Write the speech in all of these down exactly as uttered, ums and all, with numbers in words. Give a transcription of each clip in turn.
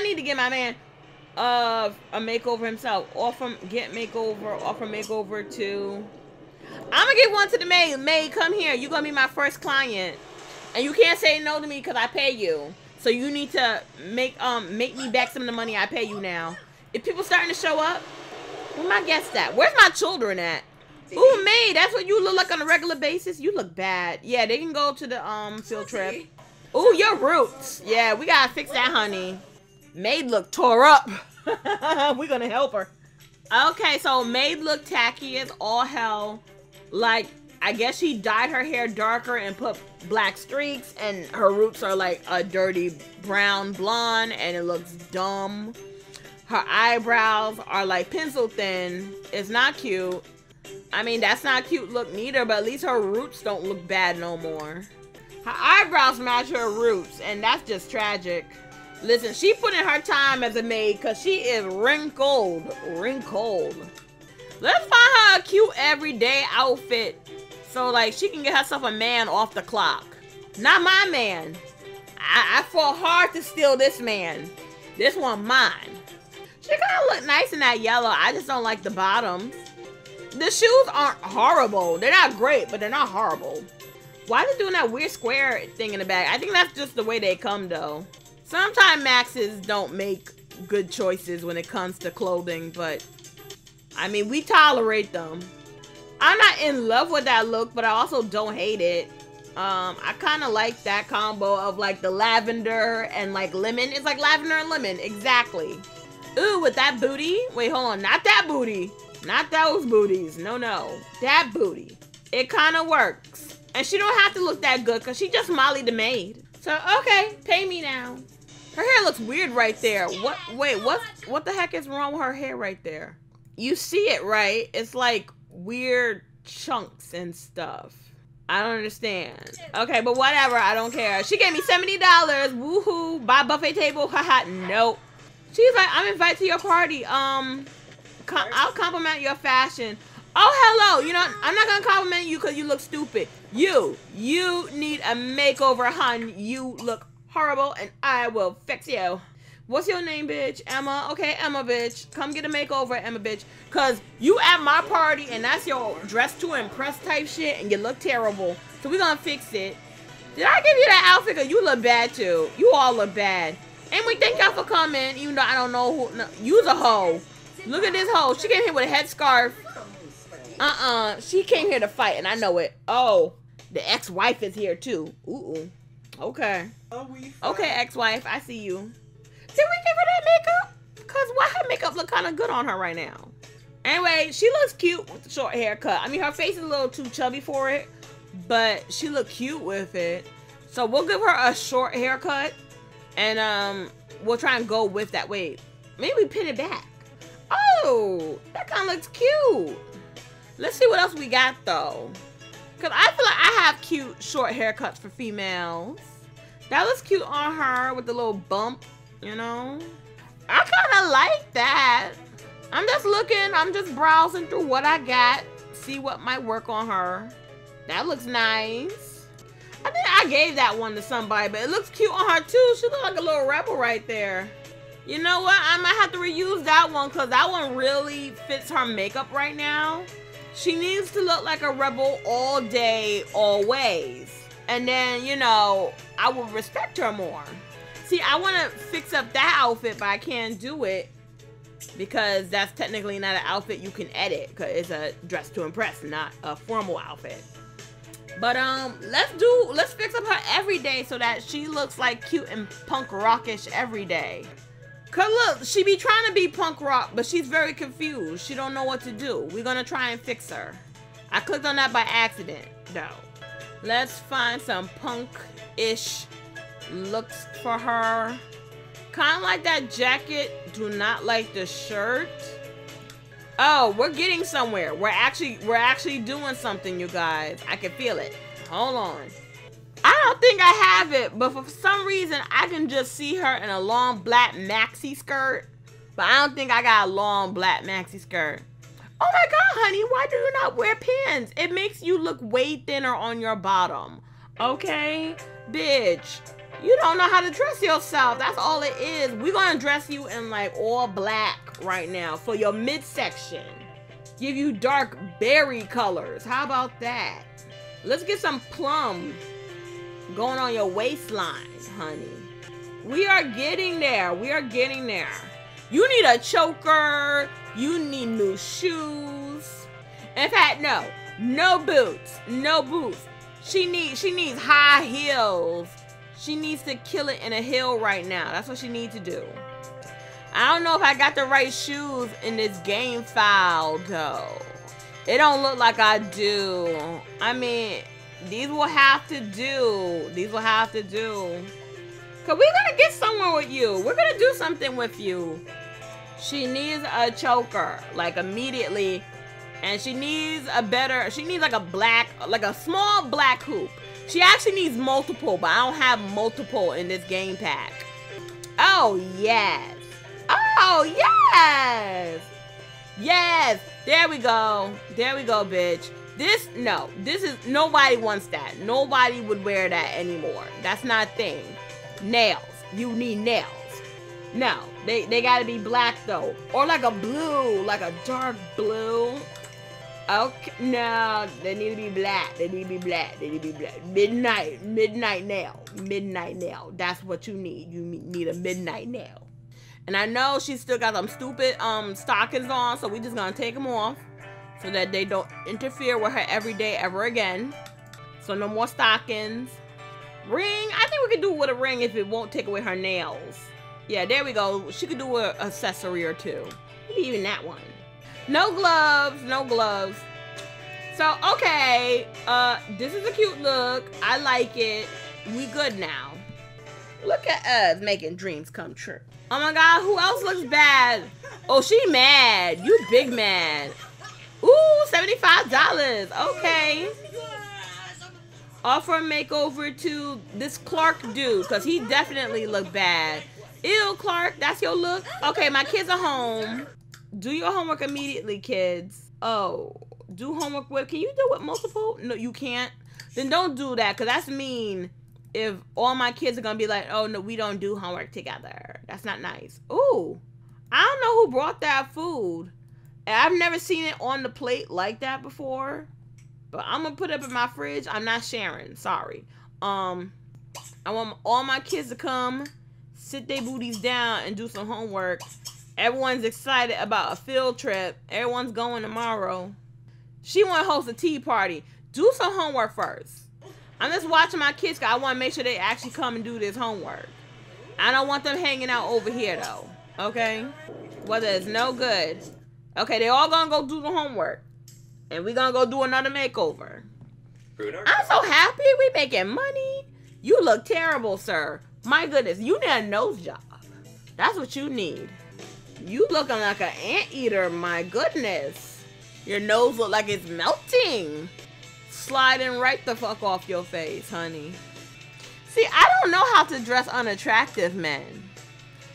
I need to get my man of uh, a makeover himself. Or from get makeover, or from makeover to. I'm gonna give one to the maid. Maid, come here. You're gonna be my first client, and you can't say no to me because I pay you. So you need to make um make me back some of the money I pay you now. If people starting to show up, where my guests at? Where's my children at? Ooh, maid, that's what you look like on a regular basis. You look bad. Yeah, they can go to the um field trip. Ooh, your roots. Yeah, we gotta fix that, honey. Maid look tore up. We're gonna help her. Okay, so maid look tacky as all hell. Like, I guess she dyed her hair darker and put black streaks, and her roots are like a dirty brown blonde, and it looks dumb. Her eyebrows are like pencil thin. It's not cute. I mean, that's not cute look neither, but at least her roots don't look bad no more. Her eyebrows match her roots, and that's just tragic. Listen, she put in her time as a maid because she is wrinkled. Wrinkled. Let's find her a cute everyday outfit so, like, she can get herself a man off the clock. Not my man. I, I fought hard to steal this man. This one mine. She kind of look nice in that yellow. I just don't like the bottoms. The shoes aren't horrible. They're not great, but they're not horrible. Why are they doing that weird square thing in the back? I think that's just the way they come, though. Sometimes Maxes don't make good choices when it comes to clothing, but I mean, we tolerate them. I'm not in love with that look, but I also don't hate it. Um, I kind of like that combo of like the lavender and like lemon. It's like lavender and lemon, exactly. Ooh, with that booty. Wait, hold on, not that booty. Not those booties. No, no. That booty. It kind of works. And she don't have to look that good because she just Molly the maid. So, okay. Pay me now. Her hair looks weird right there. What? Wait, what, what the heck is wrong with her hair right there? You see it, right? It's like weird chunks and stuff. I don't understand. Okay, but whatever. I don't care. She gave me seventy dollars. Woohoo. Buy buffet table. Haha. Nope. She's like, I'm invited to your party. Um... I'll compliment your fashion. Oh, hello. You know, I'm not going to compliment you because you look stupid. You, you need a makeover, hun. You look horrible and I will fix you. What's your name, bitch? Emma. Okay, Emma, bitch. Come get a makeover, Emma, bitch. Because you at my party and that's your dress to impress type shit and you look terrible. So we're going to fix it. Did I give you that outfit? Because you look bad, too. You all look bad. And we thank y'all for coming, even though I don't know who. No, you's a hoe. Look at this hoe. She came here with a headscarf. Uh-uh. She came here to fight, and I know it. Oh, the ex-wife is here, too. Ooh. Okay. Okay, ex-wife. I see you. Did we give her that makeup? Because why her makeup look kind of good on her right now? Anyway, she looks cute with the short haircut. I mean, her face is a little too chubby for it, but she looked cute with it. So we'll give her a short haircut, and um, we'll try and go with that. Wait, maybe we pin it back. Oh, that kind of looks cute. Let's see what else we got, though. Because I feel like I have cute short haircuts for females. That looks cute on her with the little bump, you know. I kind of like that. I'm just looking. I'm just browsing through what I got. See what might work on her. That looks nice. I think I gave that one to somebody, but it looks cute on her, too. She looks like a little rebel right there. You know what? I might have to reuse that one because that one really fits her makeup right now. She needs to look like a rebel all day, always. And then, you know, I will respect her more. See, I want to fix up that outfit, but I can't do it because that's technically not an outfit you can edit because it's a dress to impress, not a formal outfit. But um, let's do, let's fix up her every day so that she looks like cute and punk rockish every day. Cause look, she be trying to be punk rock, but she's very confused. She don't know what to do. We're gonna try and fix her. I clicked on that by accident, though. Let's find some punk-ish looks for her. Kind of like that jacket. Do not like the shirt. Oh, we're getting somewhere. We're actually, we're actually doing something, you guys. I can feel it. Hold on. I don't think I have it, but for some reason, I can just see her in a long black maxi skirt. But I don't think I got a long black maxi skirt. Oh my God, honey, why do you not wear pins? It makes you look way thinner on your bottom. Okay, bitch, You don't know how to dress yourself. That's all it is. We're gonna dress you in like all black right now for your midsection. Give you dark berry colors. How about that? Let's get some plum going on your waistline, honey. We are getting there. We are getting there. You need a choker. You need new shoes. In fact, no. No boots. No boots. She needs she needs high heels. She needs to kill it in a heel right now. That's what she needs to do. I don't know if I got the right shoes in this game file, though. It don't look like I do. I mean, these will have to do. These will have to do. Because we're going to get somewhere with you. We're going to do something with you. She needs a choker, like, immediately. And she needs a better, she needs, like, a black, like, a small black hoop. She actually needs multiple, but I don't have multiple in this game pack. Oh, yes. Oh, yes. Yes. There we go. There we go, bitch. This, no. This is, nobody wants that. Nobody would wear that anymore. That's not a thing. Nails. You need nails. No. They, they gotta be black, though. Or like a blue. Like a dark blue. Okay, no, they need to be black. They need to be black. They need to be black. Midnight, midnight nail, midnight nail. That's what you need. You need a midnight nail. And I know she's still got some stupid um stockings on, so we just gonna take them off so that they don't interfere with her every day ever again. So no more stockings. Ring. I think we could do with a ring if it won't take away her nails. Yeah, there we go. She could do an accessory or two. Maybe even that one. No gloves, no gloves. So, okay, uh, this is a cute look. I like it. We good now. Look at us making dreams come true. Oh my God, who else looks bad? Oh, she mad. You big mad. Ooh, seventy-five dollars. Okay. Offer a makeover to this Clark dude, because he definitely looked bad. Ew, Clark, that's your look? Okay, my kids are home. Do your homework immediately, kids. Oh, do homework with, can you do it multiple? No, you can't. Then don't do that, because that's mean if all my kids are going to be like, oh, no, we don't do homework together. That's not nice. Ooh, I don't know who brought that food. I've never seen it on the plate like that before, but I'm going to put it up in my fridge. I'm not sharing. Sorry. Um, I want all my kids to come, sit their booties down, and do some homework. Everyone's excited about a field trip. Everyone's going tomorrow. She want to host a tea party. Do some homework first. I'm just watching my kids because I want to make sure they actually come and do this homework. I don't want them hanging out over here, though. Okay? Whether it's no good. Okay, they all going to go do the homework. And we're going to go do another makeover. I'm so happy we making money. You look terrible, sir. My goodness, you need a nose job. That's what you need. You looking like an anteater, my goodness. Your nose look like it's melting. Sliding right the fuck off your face, honey. See, I don't know how to dress unattractive men.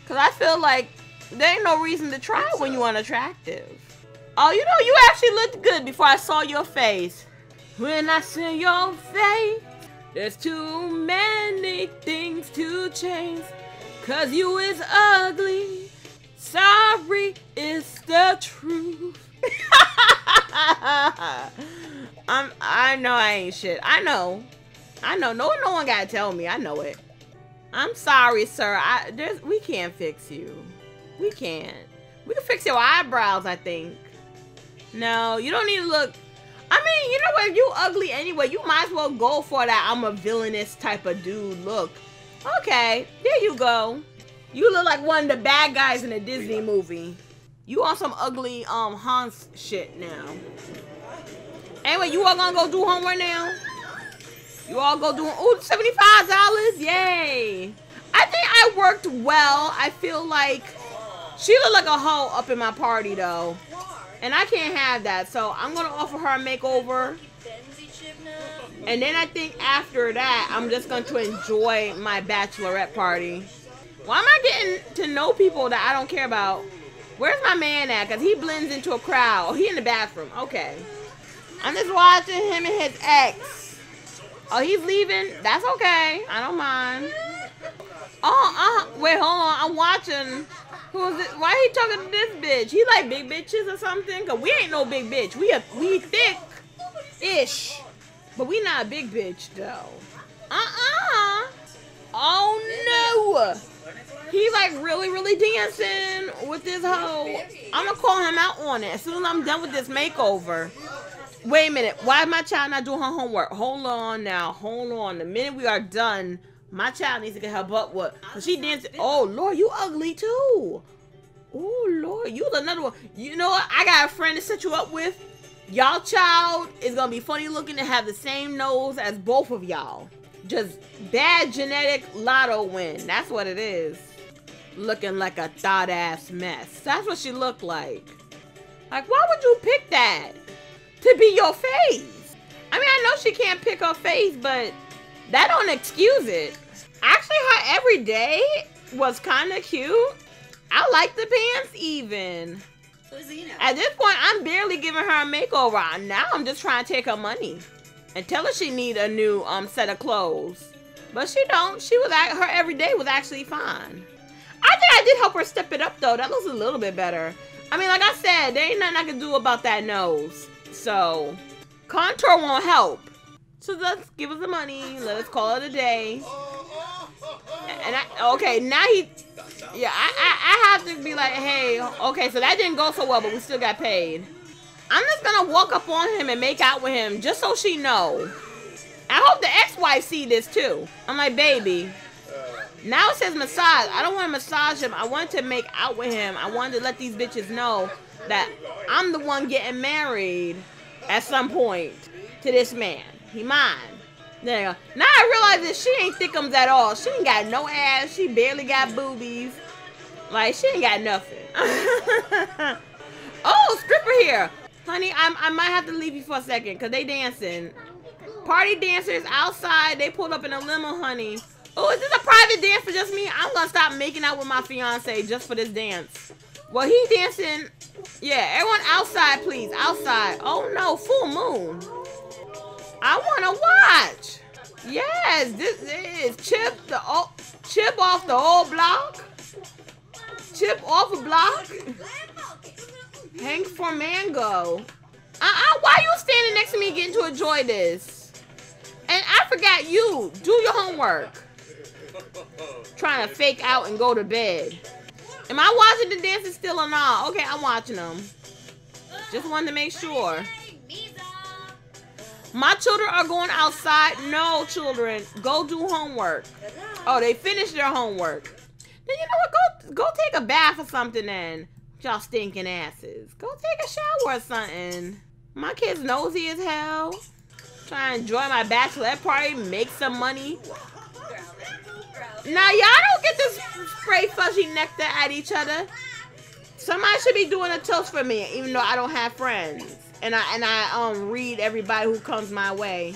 Because I feel like there ain't no reason to try when you're unattractive. Oh, you know, you actually looked good before I saw your face. When I see your face, there's too many things to change. Because you is ugly. Sorry, it's the truth. I'm, I know I ain't shit. I know. I know. No, no one gotta tell me. I know it. I'm sorry, sir. I, there's, we can't fix you. We can't. We can fix your eyebrows, I think. No, you don't need to look. I mean, you know what? If you ugly anyway, you might as well go for that I'm a villainous type of dude look. Okay, there you go. You look like one of the bad guys in a Disney movie. You on some ugly um Hans shit now. Anyway, you all gonna go do homework now? You all go do, ooh, seventy-five dollars, yay. I think I worked well. I feel like she looked like a hoe up in my party though. And I can't have that, so I'm gonna offer her a makeover. And then I think after that, I'm just going to enjoy my bachelorette party. Why am I getting to know people that I don't care about? Where's my man at? Because he blends into a crowd. Oh, he in the bathroom. Okay. I'm just watching him and his ex. Oh, he's leaving? That's okay. I don't mind. Oh, uh, wait, hold on. I'm watching. Who is it? Why he talking to this bitch? He like big bitches or something? Cause we ain't no big bitch. We a, we thick-ish. But we not a big bitch, though. Uh-uh. Oh, no. He like really, really dancing with this hoe. I'm going to call him out on it as soon as I'm done with this makeover. Wait a minute. Why is my child not doing her homework? Hold on now. Hold on. The minute we are done, my child needs to get her butt whooped. She danced. Oh, Lord, you ugly, too. Oh, Lord, you another one. You know what? I got a friend to set you up with. Y'all child is going to be funny looking and have the same nose as both of y'all. Just bad genetic lotto win. That's what it is. Looking like a thought-ass mess. That's what she looked like. Like, why would you pick that to be your face? I mean, I know she can't pick her face, but that don't excuse it. Actually, her everyday was kind of cute. I like the pants even. At this point, I'm barely giving her a makeover. Now I'm just trying to take her money and tell her she need a new um set of clothes. But she don't. She was at, her everyday was actually fine. I think I did help her step it up, though. That looks a little bit better. I mean, like I said, there ain't nothing I can do about that nose. So, contour won't help. So let's give us the money. Let's call it a day. And I, okay, now he, yeah, I, I, I have to be like, hey, okay, so that didn't go so well, but we still got paid. I'm just gonna walk up on him and make out with him, just so she know. I hope the ex-wife see this too. I'm like, baby. Now it says massage. I don't want to massage him. I want to make out with him. I wanted to let these bitches know that I'm the one getting married at some point to this man. He mine. There you go. Now I realize that she ain't thickums at all. She ain't got no ass. She barely got boobies. Like, she ain't got nothing. Oh, stripper here. Honey, I'm, I might have to leave you for a second because they dancing. Party dancers outside. They pulled up in a limo, honey. Oh, is this a private dance for just me? I'm going to stop making out with my fiance just for this dance. Well, he dancing. Yeah, everyone outside, please. Outside. Oh, no. Full moon. I want to watch. Yes, this is Chip the old, Chip off the old block. Chip off a block. Hank for mango. Uh-uh, why you standing next to me getting to enjoy this? And I forgot you. Do your homework. Trying to fake out and go to bed. Am I watching the dances still or not? Okay, I'm watching them. Just wanted to make sure. My children are going outside. No, children. Go do homework. Oh, they finished their homework. Then you know what? Go, go take a bath or something then. Y'all stinking asses. Go take a shower or something. My kid's nosy as hell. Try to enjoy my bachelorette party. Make some money. Now, y'all don't get to spray fuzzy nectar at each other. Somebody should be doing a toast for me, even though I don't have friends. And I and I um read everybody who comes my way.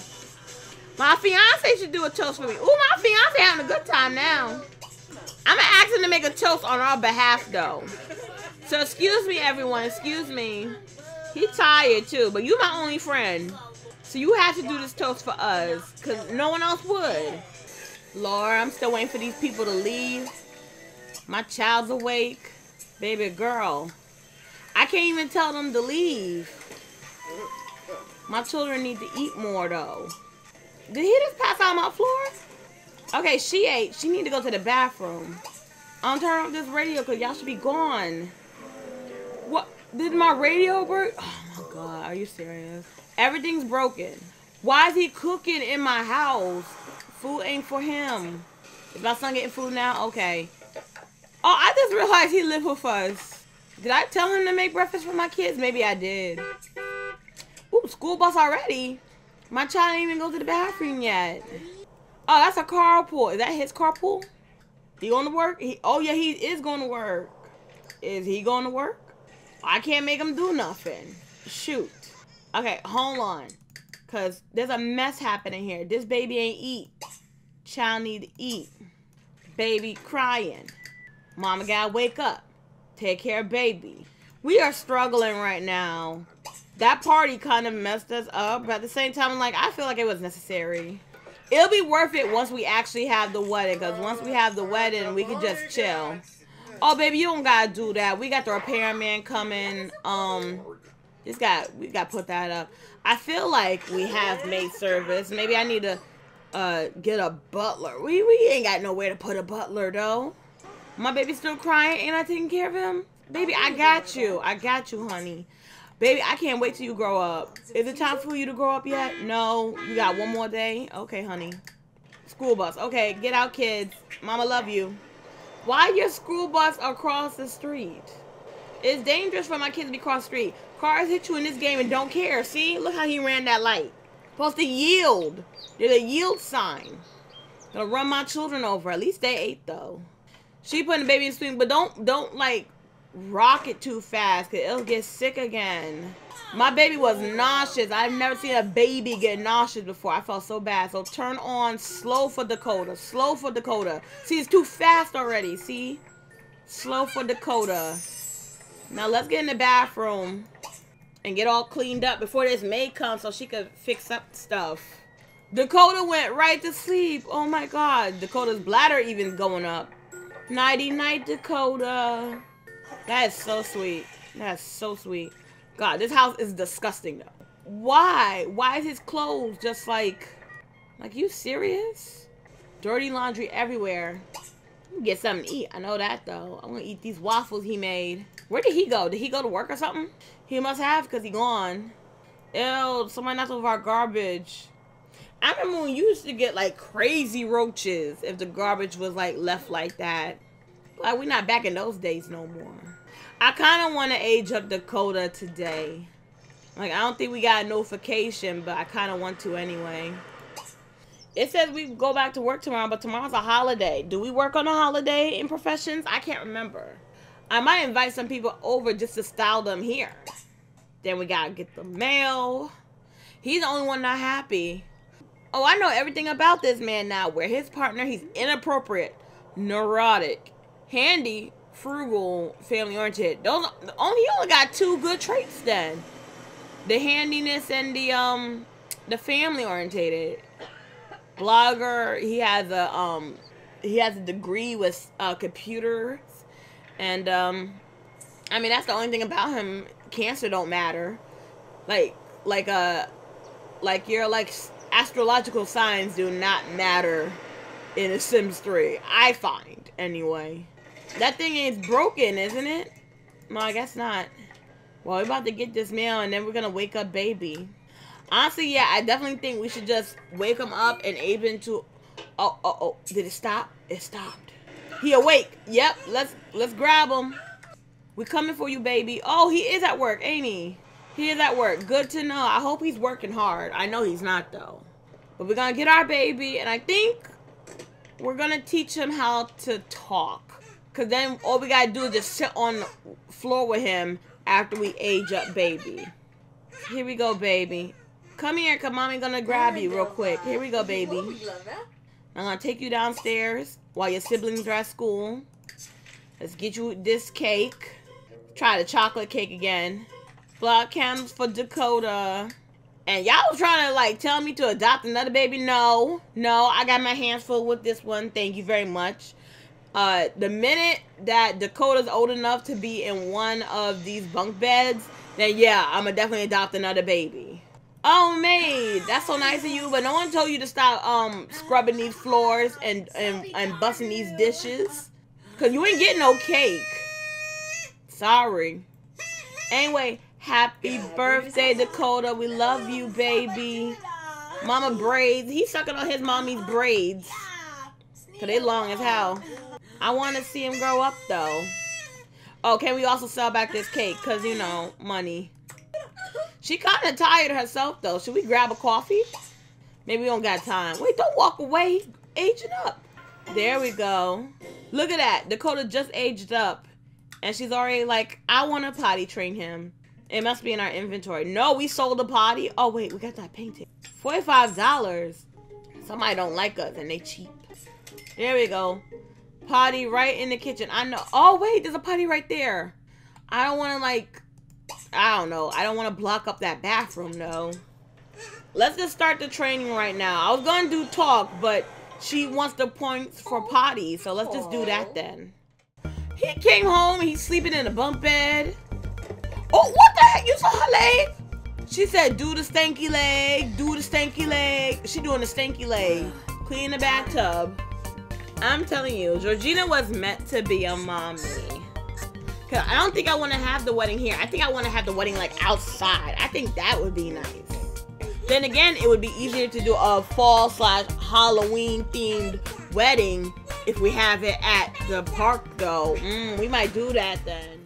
My fiance should do a toast for me. Ooh, my fiance having a good time now. I'm gonna ask him to make a toast on our behalf though. So excuse me, everyone. Excuse me. He tired too, but you my only friend, so you have to do this toast for us, cause no one else would. Lord, I'm still waiting for these people to leave. My child's awake, baby girl. I can't even tell them to leave. My children need to eat more, though. Did he just pass out on my floor? Okay, she ate. She need to go to the bathroom. I'm turning off this radio because y'all should be gone. What? Did my radio break? Oh, my God. Are you serious? Everything's broken. Why is he cooking in my house? Food ain't for him. Is my son getting food now? Okay. Oh, I just realized he lived with us. Did I tell him to make breakfast for my kids? Maybe I did. Ooh, school bus already. My child didn't even go to the bathroom yet. Oh, that's a carpool. Is that his carpool? He going to work? He, oh, yeah, he is going to work. Is he going to work? I can't make him do nothing. Shoot. Okay, hold on. Because there's a mess happening here. This baby ain't eat. Child need to eat. Baby crying. Mama gotta wake up. Take care of baby. We are struggling right now. That party kind of messed us up, but at the same time, I'm like, I feel like it was necessary. It'll be worth it once we actually have the wedding, because once we have the wedding, we can just chill. Oh, baby, you don't gotta do that. We got the repairman coming. Um, just got we got to put that up. I feel like we have maid service. Maybe I need to uh get a butler. We we ain't got nowhere to put a butler though. My baby's still crying. Ain't I taking care of him? Baby, I got you. I got you, honey. Baby, I can't wait till you grow up. Is it time for you to grow up yet? No. You got one more day? Okay, honey. School bus. Okay, get out, kids. Mama love you. Why your school bus across the street? It's dangerous for my kids to be across the street. Cars hit you in this game and don't care. See? Look how he ran that light. Supposed to yield. There's a yield sign. Gonna run my children over. At least they ate, though. She putting the baby in the swing, but don't, don't, like... rock it too fast, because it'll get sick again. My baby was nauseous. I've never seen a baby get nauseous before. I felt so bad. So turn on slow for Dakota. Slow for Dakota. See, it's too fast already. See? Slow for Dakota. Now let's get in the bathroom and get all cleaned up before this maid comes so she could fix up stuff. Dakota went right to sleep. Oh my God. Dakota's bladder even going up. Nighty night, Dakota. That is so sweet. That's so sweet. God, this house is disgusting though. Why? Why is his clothes just like... Like, you serious? Dirty laundry everywhere. Get something to eat. I know that though. I'm gonna eat these waffles he made. Where did he go? Did he go to work or something? He must have, because he gone. Ew, somebody knocked over our garbage. I remember when you used to get like crazy roaches if the garbage was like left like that. Like, we're not back in those days no more. I kind of want to age up Dakota today. Like, I don't think we got a notification, but I kind of want to anyway. It says we go back to work tomorrow, but tomorrow's a holiday. Do we work on a holiday in professions? I can't remember. I might invite some people over just to style them here. Then we got to get the mail. He's the only one not happy. Oh, I know everything about this man now. We're his partner. He's inappropriate, neurotic, handy, frugal, family-oriented. Those only you only got two good traits then. The handiness and the um the family-oriented. Blogger, he has a um he has a degree with uh computers, and um I mean that's the only thing about him. Cancer don't matter. Like like uh like your like astrological signs do not matter in The Sims three, I find anyway. That thing is broken, isn't it? No, I guess not. Well, we're about to get this mail, and then we're going to wake up baby. Honestly, yeah, I definitely think we should just wake him up and aid him to... Oh, oh, oh. Did it stop? It stopped. He awake. Yep, let's let's grab him. We're coming for you, baby. Oh, he is at work, ain't he? He is at work. Good to know. I hope he's working hard. I know he's not, though. But we're going to get our baby, and I think we're going to teach him how to talk. Because then all we got to do is just sit on the floor with him after we age up baby. Here we go, baby. Come here, because mommy going to grab you real quick. Here we go, baby. I'm going to take you downstairs while your siblings are at school. Let's get you this cake. Try the chocolate cake again. Block cams for Dakota. And y'all was trying to, like, tell me to adopt another baby. No. No, I got my hands full with this one. Thank you very much. Uh, the minute that Dakota's old enough to be in one of these bunk beds, then yeah, I'm gonna definitely adopt another baby. Oh, maid, that's so nice of you, but no one told you to stop, um, scrubbing these floors and, and, and busting these dishes. Cause you ain't getting no cake. Sorry. Anyway, happy birthday, Dakota. We love you, baby. Mama braids. He's sucking on his mommy's braids. Cause they long as hell. I want to see him grow up, though. Oh, can we also sell back this cake? Because, you know, money. She kind of tired herself, though. Should we grab a coffee? Maybe we don't got time. Wait, don't walk away. Aging up. There we go. Look at that. Dakota just aged up. And she's already like, I want to potty train him. It must be in our inventory. No, we sold a potty. Oh, wait, we got that painted. forty-five dollars. Somebody don't like us, and they cheap. There we go. Potty right in the kitchen. I know. Oh, wait. There's a potty right there. I don't want to, like... I don't know. I don't want to block up that bathroom, though. Let's just start the training right now. I was going to do talk, but she wants the points for potty, so let's just do that then. He came home and he's sleeping in a bunk bed. Oh, what the heck? You saw her leg? She said, do the stanky leg, do the stanky leg. She doing the stanky leg. Clean the bathtub. I'm telling you, Georgina was meant to be a mommy. Cause I don't think I want to have the wedding here. I think I want to have the wedding like outside. I think that would be nice. Then again, it would be easier to do a fall slash Halloween themed wedding if we have it at the park though. Mm, we might do that then.